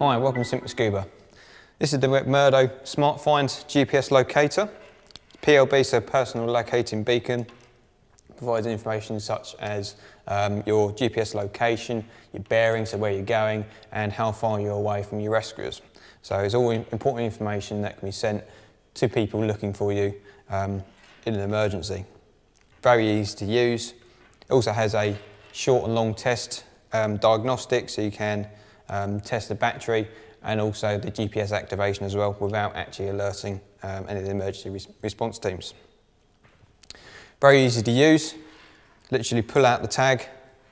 Hi, welcome to Simple Scuba. This is the McMurdo SmartFind GPS Locator. PLB, so Personal Locating Beacon, provides information such as your GPS location, your bearing, so where you're going, and how far you're away from your rescuers. So it's all important information that can be sent to people looking for you in an emergency. Very easy to use. It also has a short and long test diagnostic, so you can test the battery and also the GPS activation as well without actually alerting any of the emergency response teams. Very easy to use. Literally pull out the tag,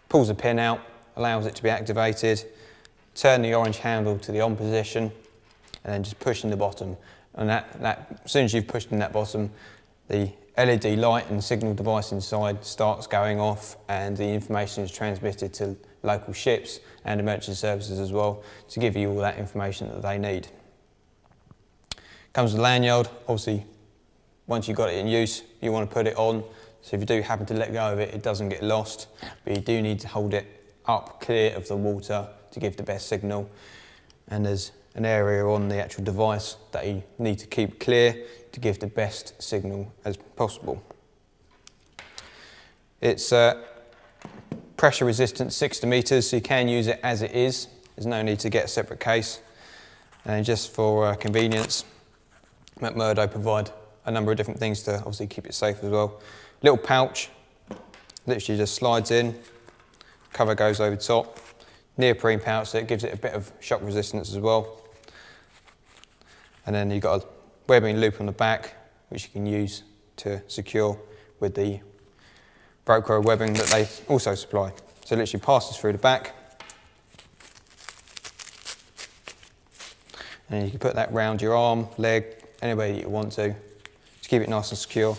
pulls the pin out, allows it to be activated, turn the orange handle to the on position and then just push in the bottom. And as soon as you've pushed in that bottom, the LED light and signal device inside starts going off and the information is transmitted to local ships and emergency services as well to give you all that information that they need. Comes with a lanyard. Obviously, once you've got it in use, you want to put it on. So if you do happen to let go of it, it doesn't get lost, but you do need to hold it up clear of the water to give the best signal. And there's an area on the actual device that you need to keep clear to give the best signal as possible. It's pressure resistant 60 meters, so you can use it as it is. There's no need to get a separate case. And just for convenience, McMurdo provide a number of different things to obviously keep it safe as well. Little pouch, literally just slides in, cover goes over top. Neoprene pouch, so it gives it a bit of shock resistance as well. And then you've got a webbing loop on the back, which you can use to secure with the Velcro webbing that they also supply. So it literally passes through the back. And you can put that round your arm, leg, anywhere that you want to keep it nice and secure.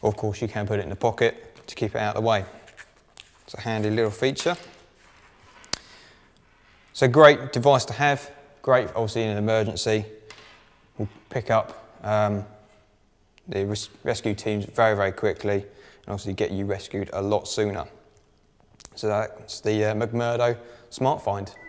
Or of course, you can put it in the pocket to keep it out of the way. It's a handy little feature. So great device to have, great obviously in an emergency. We'll pick up the rescue teams very, very quickly and obviously get you rescued a lot sooner. So that's the McMurdo SmartFind.